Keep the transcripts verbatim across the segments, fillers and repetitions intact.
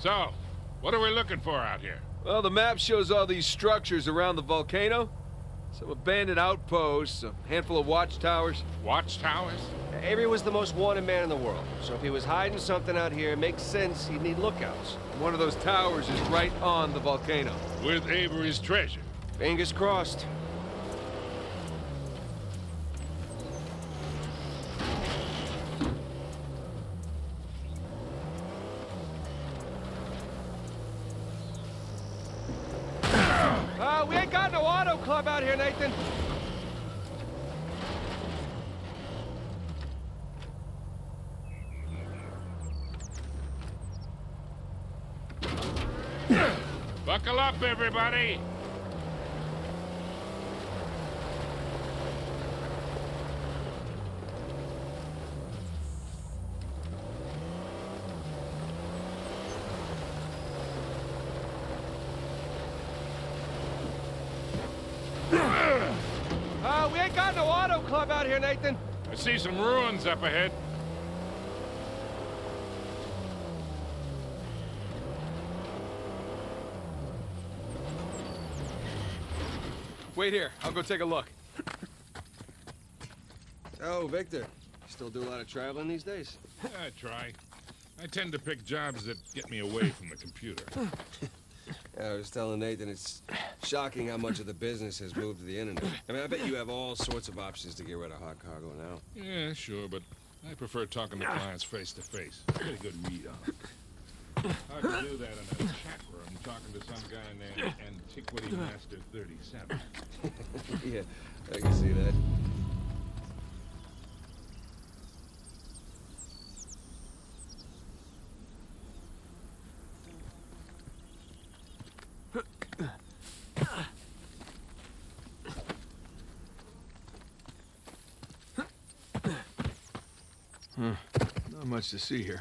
So, what are we looking for out here? Well, the map shows all these structures around the volcano. Some abandoned outposts, a handful of watchtowers. Watchtowers? Avery was the most wanted man in the world, so if he was hiding something out here, it makes sense he'd need lookouts. One of those towers is right on the volcano. With Avery's treasure. Fingers crossed. Uh, we ain't got no auto club out here, Nathan. Buckle up, everybody! Uh, we ain't got no auto club out here, Nathan. I see some ruins up ahead. Wait here. I'll go take a look. So, Victor, you still do a lot of traveling these days? I try. I tend to pick jobs that get me away from the computer. I was telling Nathan, it's shocking how much of the business has moved to the internet. I mean, I bet you have all sorts of options to get rid of hot cargo now. Yeah, sure, but I prefer talking to clients face-to-face. -face. Get a good read on it. I can do that in a chat room. Talking to some guy named Antiquity Master thirty-seven. Yeah, I can see that. Huh. Not much to see here.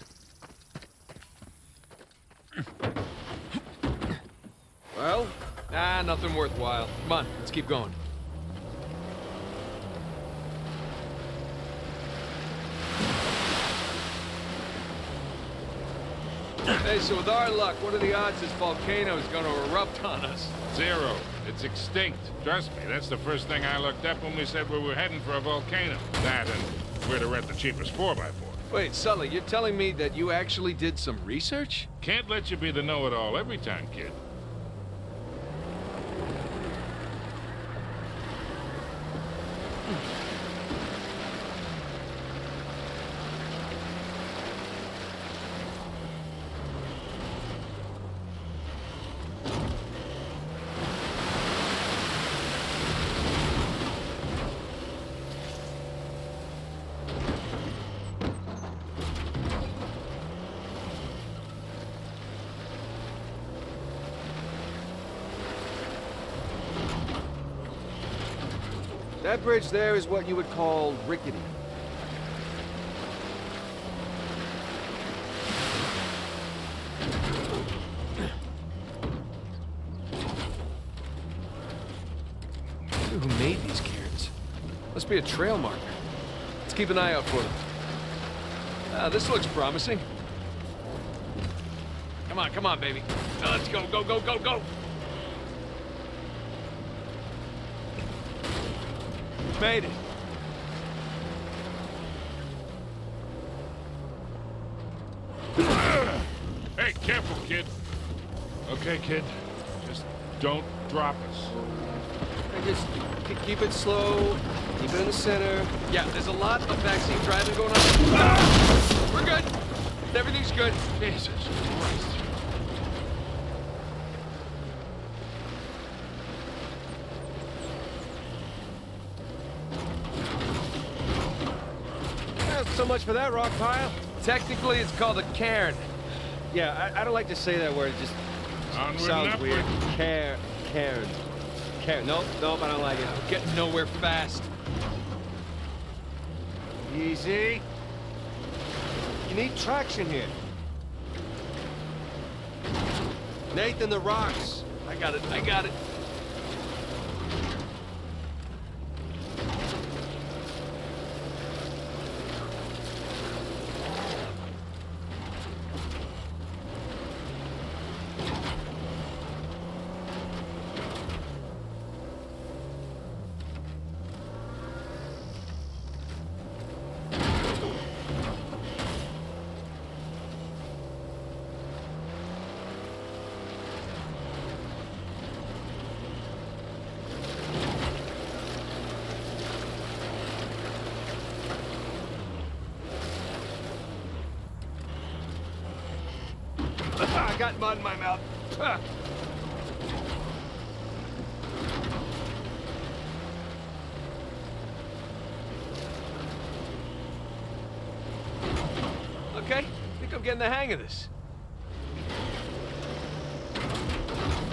Well, ah, nothing worthwhile. Come on, let's keep going. Hey, so with our luck, what are the odds this volcano is going to erupt on us? Zero. It's extinct. Trust me, that's the first thing I looked up when we said we were heading for a volcano. That and where to rent the cheapest four by four. Wait, Sully, you're telling me that you actually did some research? Can't let you be the know-it-all every time, kid. That bridge there is what you would call rickety. Who made these cairns? Must be a trail marker. Let's keep an eye out for them. Uh, this looks promising. Come on, come on, baby. Uh, let's go, go, go, go, go! Made it. Hey, careful, kid. Okay, kid. Just don't drop us. I just keep it slow. Keep it in the center. Yeah, there's a lot of backseat driving going on. We're good. Everything's good. Jesus Christ. So much for that rock pile. Technically, it's called a cairn. Yeah, I, I don't like to say that word. It just Onward sounds weird. Cairn, cairn, cairn. Nope, nope. I don't like it. I'm getting nowhere fast. Easy. You need traction here. Nathan, the rocks. I got it. I got it. got mud in my mouth. Okay, I think I'm getting the hang of this.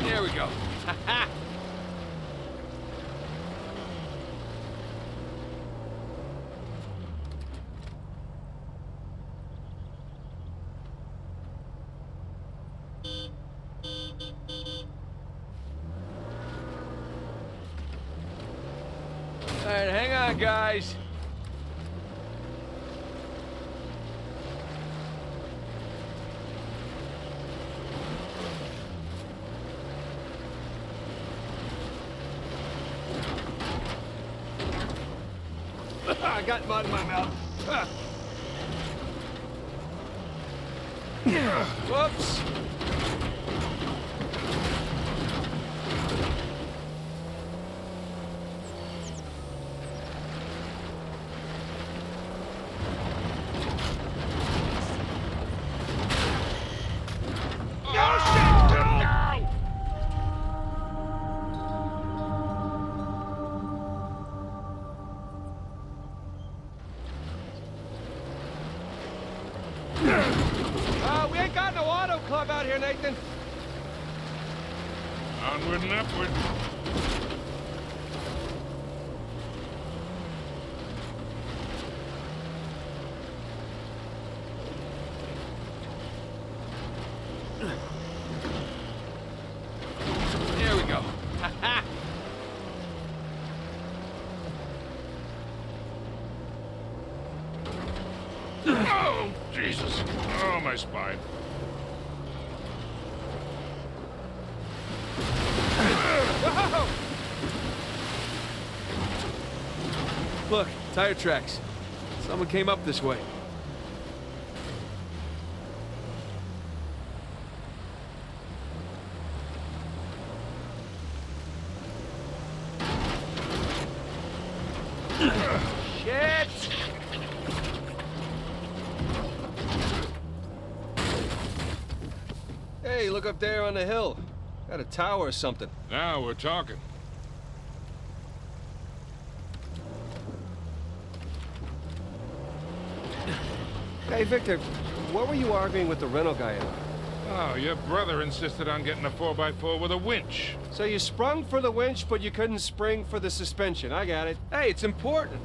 There we go. Ha ha! All right, hang on, guys. I got mud in my mouth. Whoops. Nathan. Onward and upward. There we go. Ha ha. Oh, Jesus. Oh, my spine. Look, tire tracks. Someone came up this way. Shit! Hey, look up there on the hill. Got a tower or something. Now we're talking. Hey, Victor, what were you arguing with the rental guy about? Oh, your brother insisted on getting a four by four with a winch. So you sprung for the winch, but you couldn't spring for the suspension. I got it. Hey, it's important.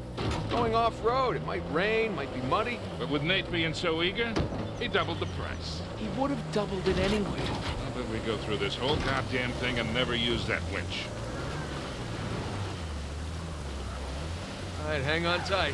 Going off-road, it might rain, might be muddy. But with Nate being so eager, he doubled the price. He would have doubled it anyway. How about we go through this whole goddamn thing and never use that winch? All right, hang on tight.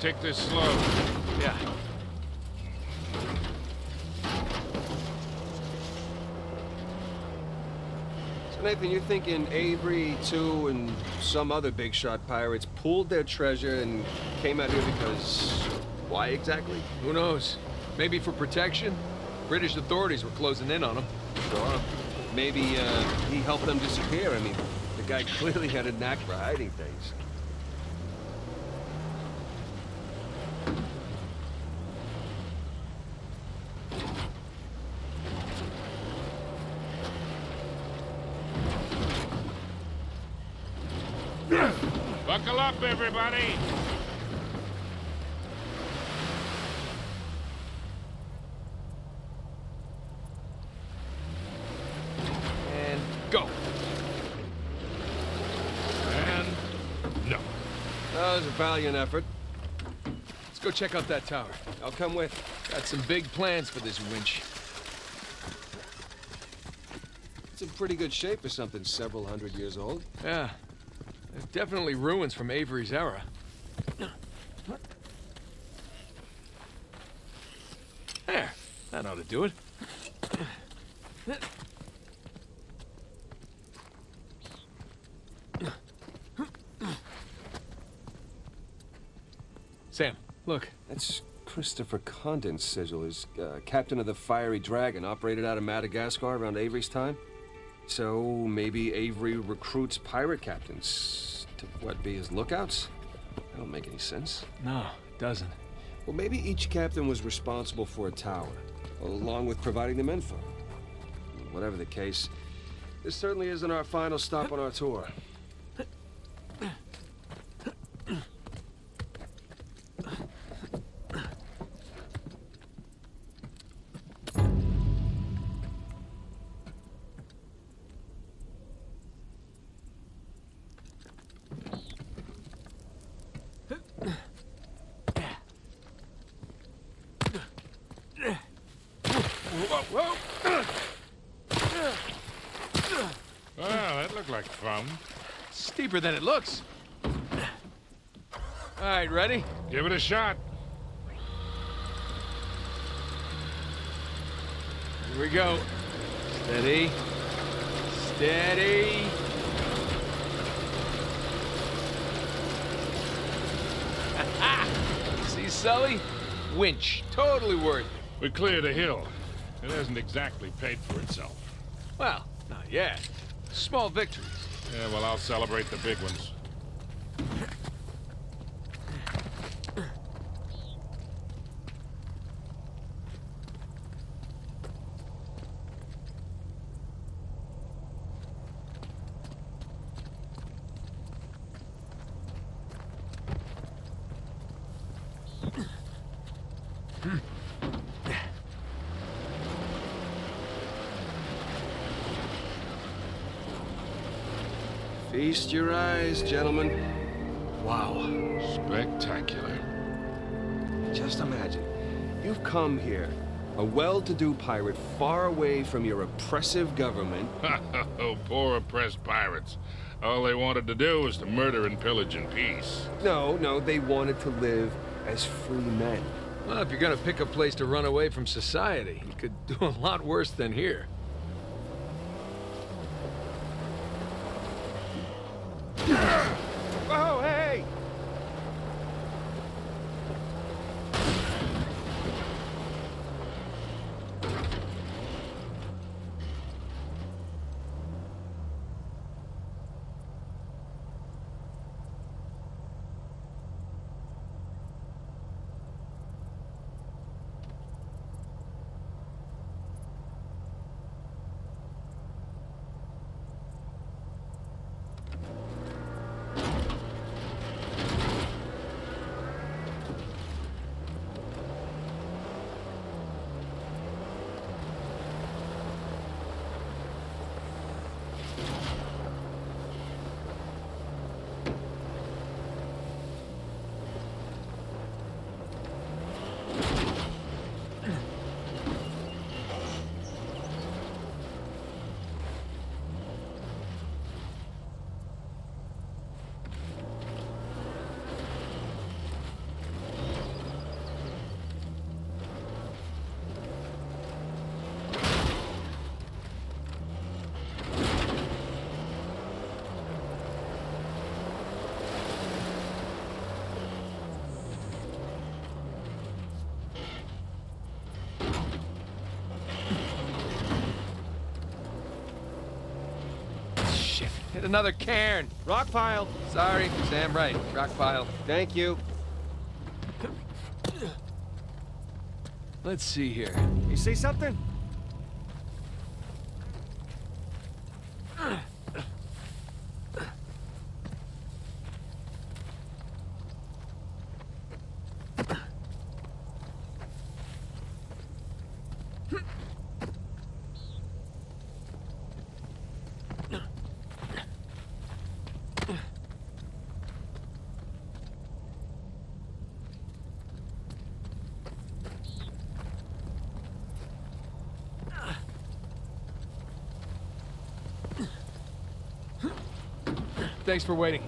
Take this slow. Yeah. So Nathan, you're thinking Avery, too, and some other big shot pirates pooled their treasure and came out here because... Why exactly? Who knows? Maybe for protection? British authorities were closing in on him. Sure. Maybe uh, he helped them disappear. I mean, the guy clearly had a knack for hiding things. Buckle up, everybody! And go! And valiant effort. Let's go check out that tower. I'll come with. Got some big plans for this winch. It's in pretty good shape for something several hundred years old. Yeah. There's definitely ruins from Avery's era. There. That ought to do it. Sam, look. That's Christopher Condon's sigil. He's uh, captain of the Fiery Dragon, operated out of Madagascar around Avery's time. So maybe Avery recruits pirate captains to, what, be his lookouts? That don't make any sense. No, it doesn't. Well, maybe each captain was responsible for a tower, along with providing them info. Whatever the case, this certainly isn't our final stop on our tour. Steeper than it looks. All right, ready? Give it a shot. Here we go. Steady. Steady. See, Sully? Winch. Totally worth it. We cleared a hill. It hasn't exactly paid for itself. Well, not yet. Small victories. Yeah, well, I'll celebrate the big ones. Feast your eyes, gentlemen. Wow. Spectacular. Just imagine. You've come here, a well-to-do pirate far away from your oppressive government. Oh, poor oppressed pirates. All they wanted to do was to murder and pillage in peace. No, no, they wanted to live as free men. Well, if you're gonna pick a place to run away from society, you could do a lot worse than here. Hit another cairn. Rock pile. Sorry, Sam, right. Rock pile. Thank you. Let's see here. You see something? Thanks for waiting.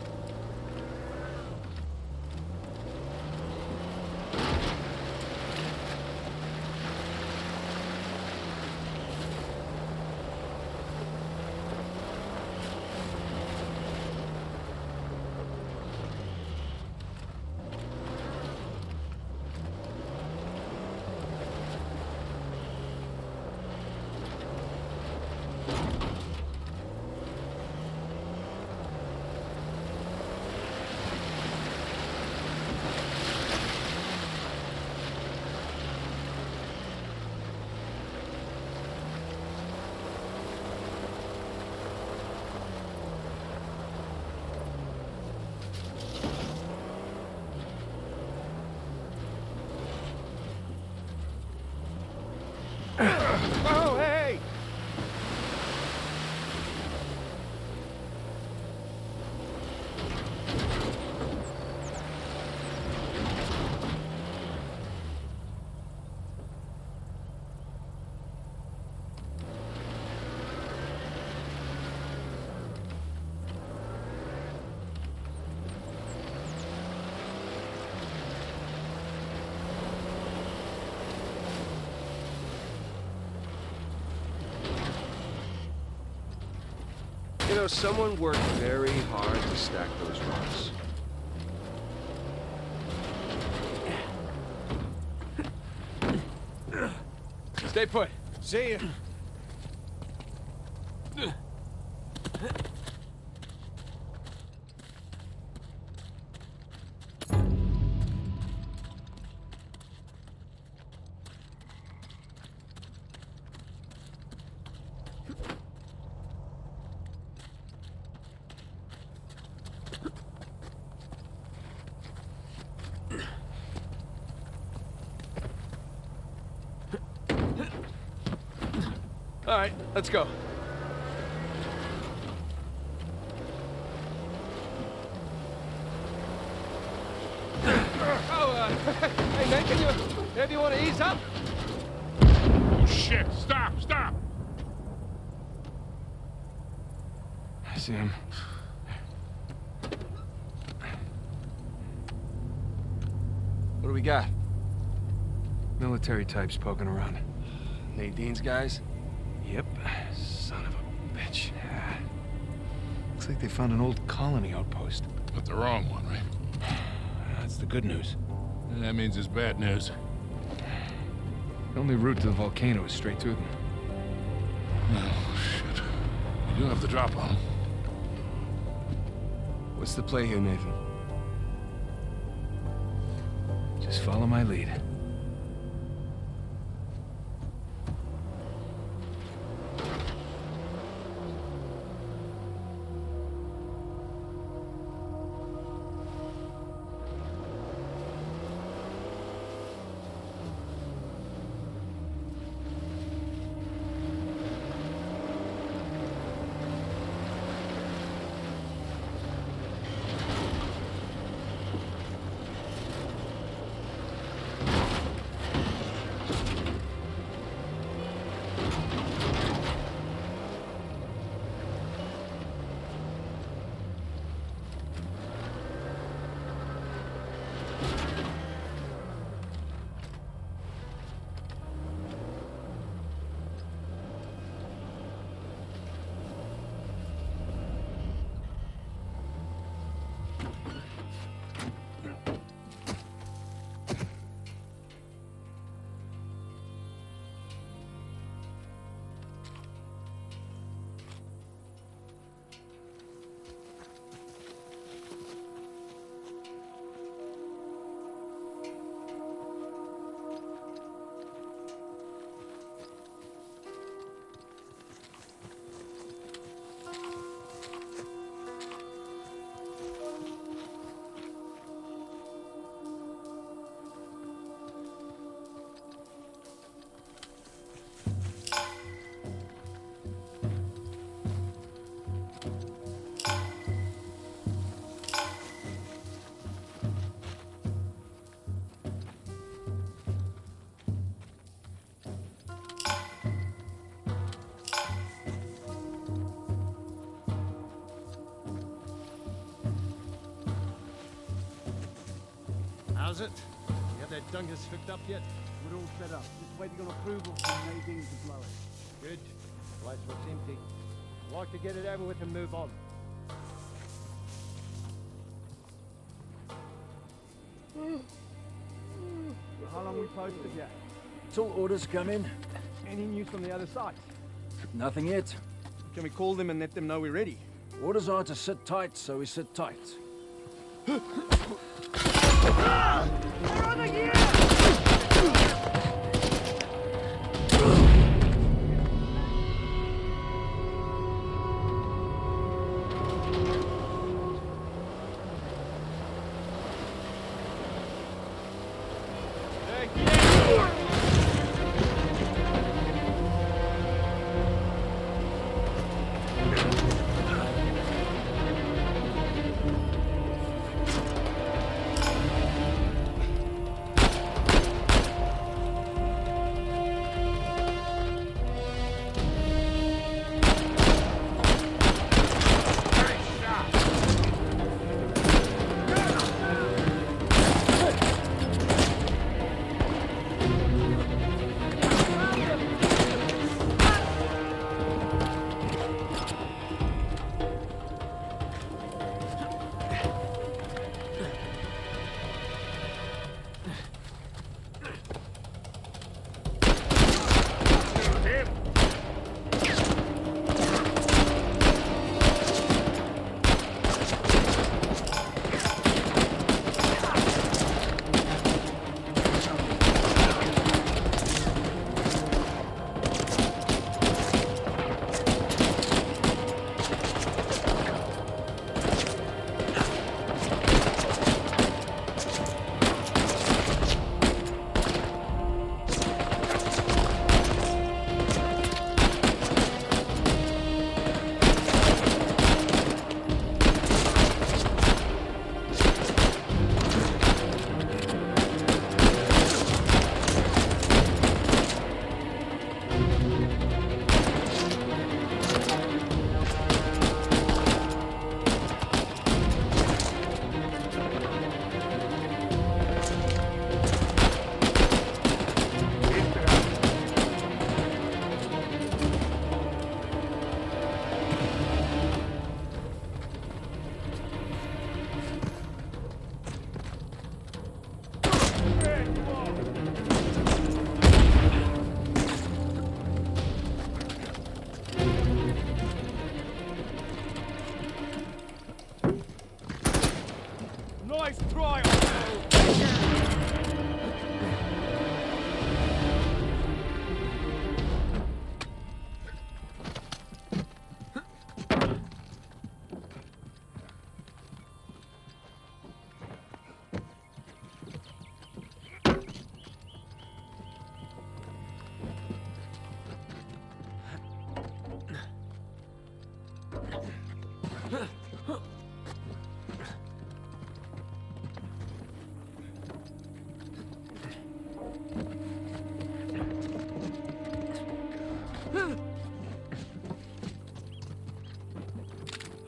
You know, someone worked very hard to stack those rocks. Stay put. See ya. All right, let's go. Oh, uh, hey man, can you maybe you want to ease up? Oh shit! Stop! Stop! I see him. What do we got? Military types poking around. Nadine's guys. Yep. Son of a bitch. Yeah. Looks like they found an old colony outpost. But the wrong one, right? That's the good news. And that means it's bad news. The only route to the volcano is straight to them. Oh, shit. You do have the drop on them. What's the play here, Nathan? Just follow my lead. How's it? You have that dungus hooked up yet? We're all set up. Just waiting on approval from Nadine to blow it. Good. The place looks empty. I'd like to get it over with and move on. How long are we posted yet? Till orders come in. Any news from the other side? Nothing yet. Can we call them and let them know we're ready? Orders are to sit tight, so we sit tight. Ah! We're on the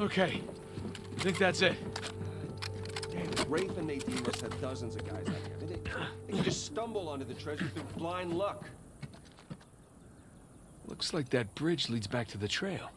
Okay, I think that's it. Damn, Rafe and Nadine must have dozens of guys out here. They, they can just stumble onto the treasure through blind luck. Looks like that bridge leads back to the trail.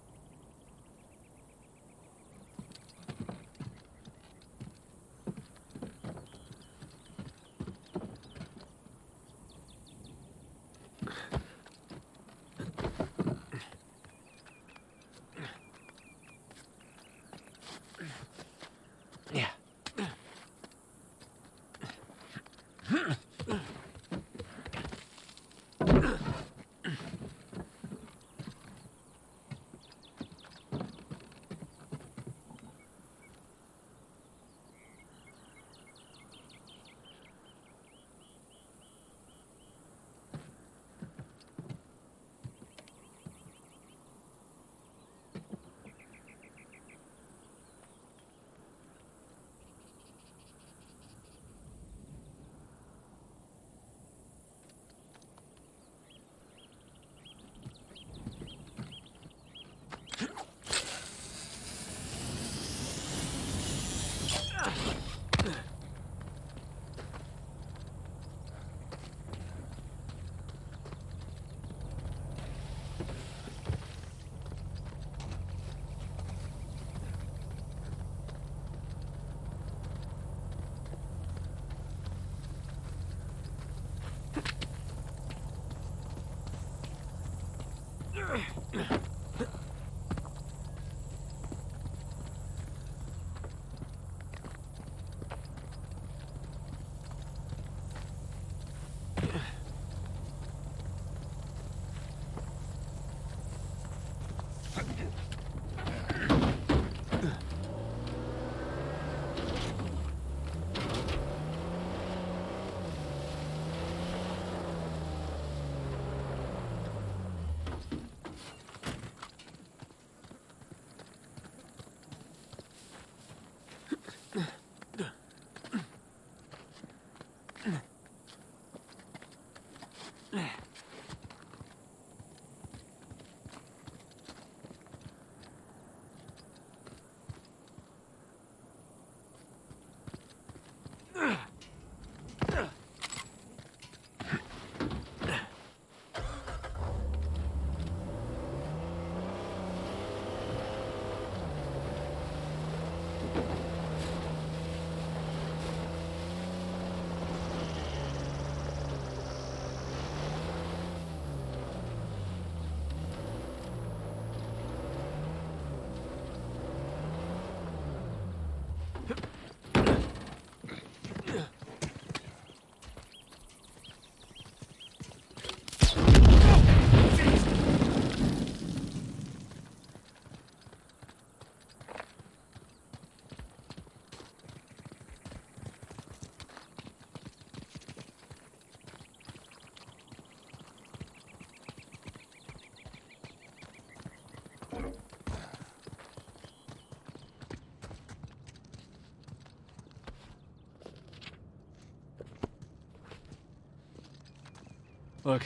Look,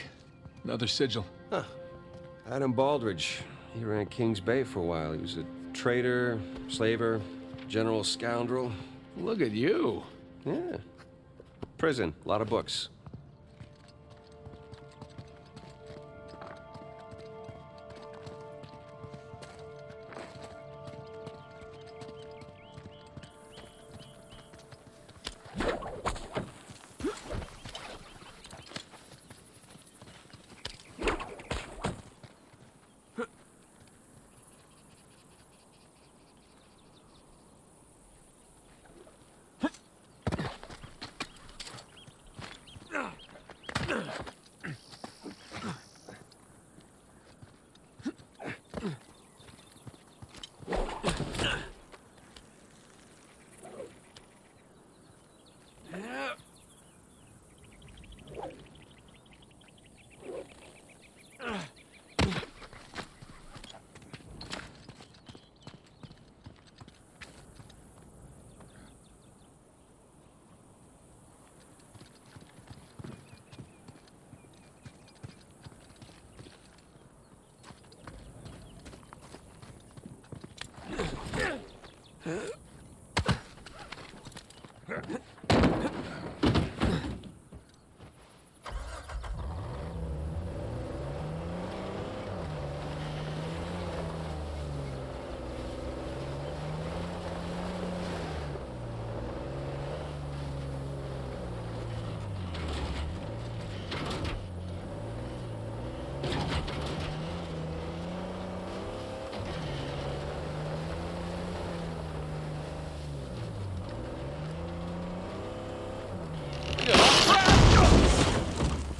another sigil. Huh. Adam Baldridge. He ran Kings Bay for a while. He was a traitor, slaver, general scoundrel. Look at you. Yeah. Prison, a lot of books.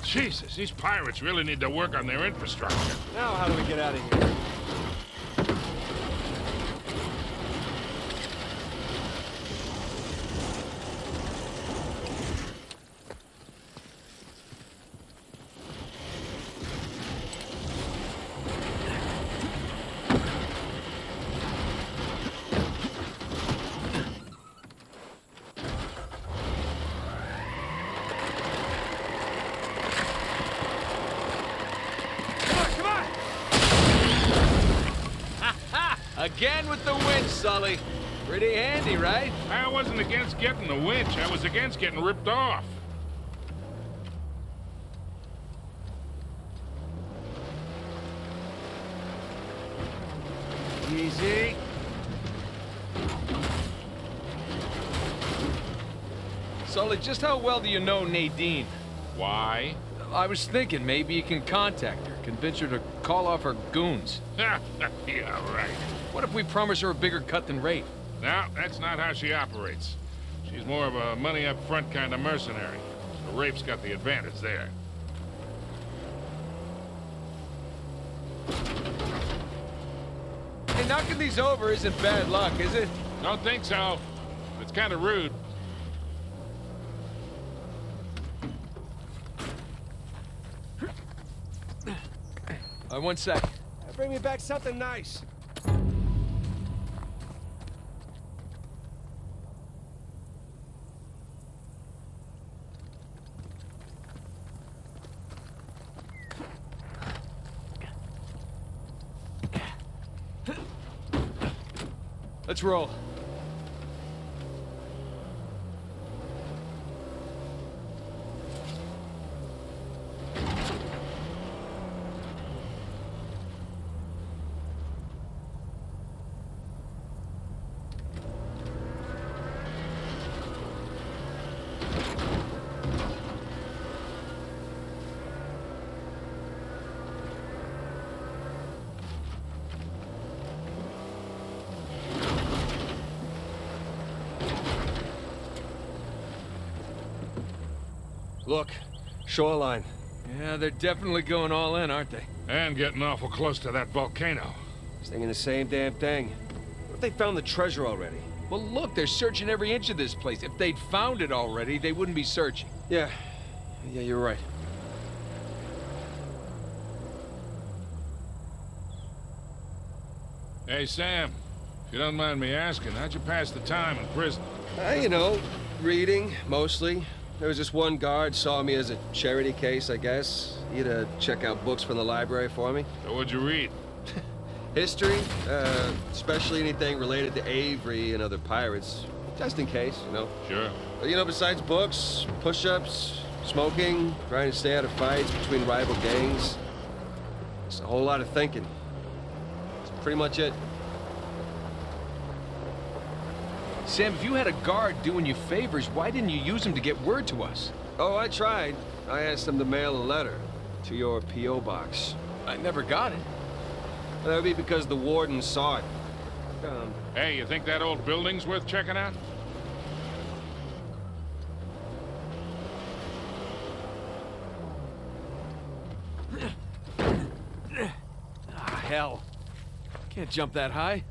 Jesus, these pirates really need to work on their infrastructure. Now how do we get out of here? Again with the winch, Sully. Pretty handy, right? I wasn't against getting the winch. I was against getting ripped off. Easy. Sully, just how well do you know Nadine? Why? I was thinking maybe you can contact her, convince her to call off her goons. Yeah, right. What if we promise her a bigger cut than Rafe? No, that's not how she operates. She's more of a money-up-front kind of mercenary. Rafe's got the advantage there. Hey, knocking these over isn't bad luck, is it? Don't think so. It's kind of rude. All right, one sec. Bring me back something nice. Let's roll. Look, shoreline. Yeah, they're definitely going all in, aren't they? And getting awful close to that volcano. Singing the same damn thing. What if they found the treasure already? Well, look, they're searching every inch of this place. If they'd found it already, they wouldn't be searching. Yeah, yeah, you're right. Hey, Sam, if you don't mind me asking, how'd you pass the time in prison? Uh, you know, reading, mostly. There was this one guard saw me as a charity case, I guess. He'd uh, check out books from the library for me. So what'd you read? History, uh, especially anything related to Avery and other pirates, just in case, you know. Sure. But, you know, besides books, push-ups, smoking, trying to stay out of fights between rival gangs. It's a whole lot of thinking. That's pretty much it. Sam, if you had a guard doing you favors, why didn't you use him to get word to us? Oh, I tried. I asked him to mail a letter to your P O box. I never got it. Well, that would be because the warden saw it. Um, hey, you think that old building's worth checking out? Ah, hell. Can't jump that high.